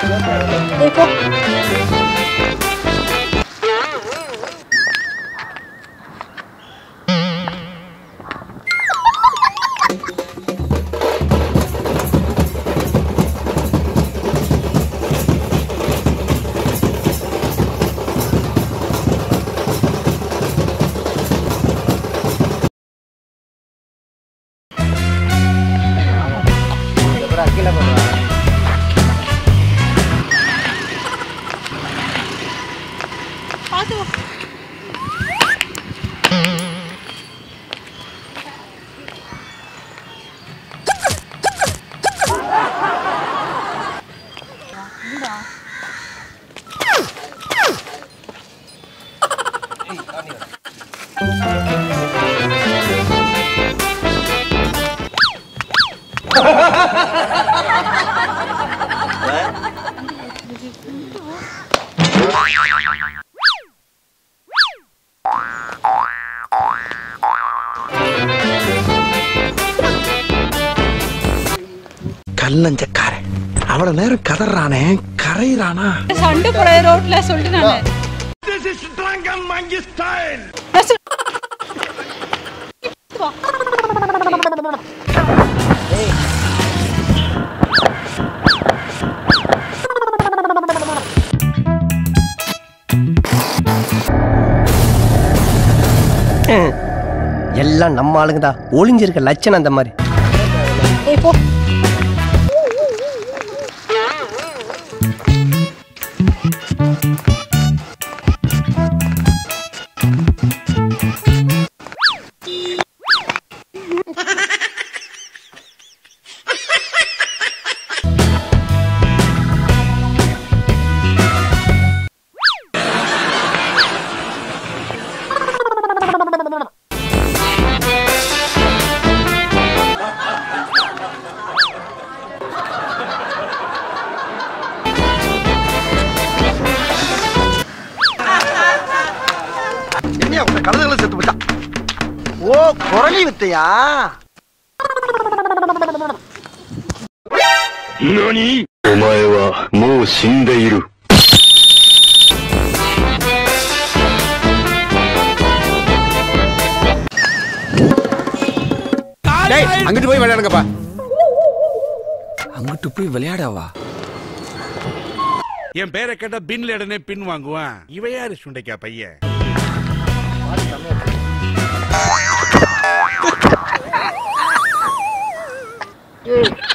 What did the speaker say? देखो கல்லஞ்சக்காரன் அவள நேரம் கதறானே கரைறானா சண்டை போற ரோட்ல சொல்லிட்டானே திஸ் இஸ் ட்ராங்கமங்கி ஸ்டைல் எல்லாம் நம்ம ஆளுங்க தான் ஒளிஞ்சிருக்க லட்சணம் அந்த மாதிரி ஏய் போ Nani? Omae wa mou shindeiru. Hey, angittu poi velayadunga pa. Angittu poi velayadava. Yen pera ketta bin ledane pin vaanguva. Iva yaar sundaikka paiya. Dude.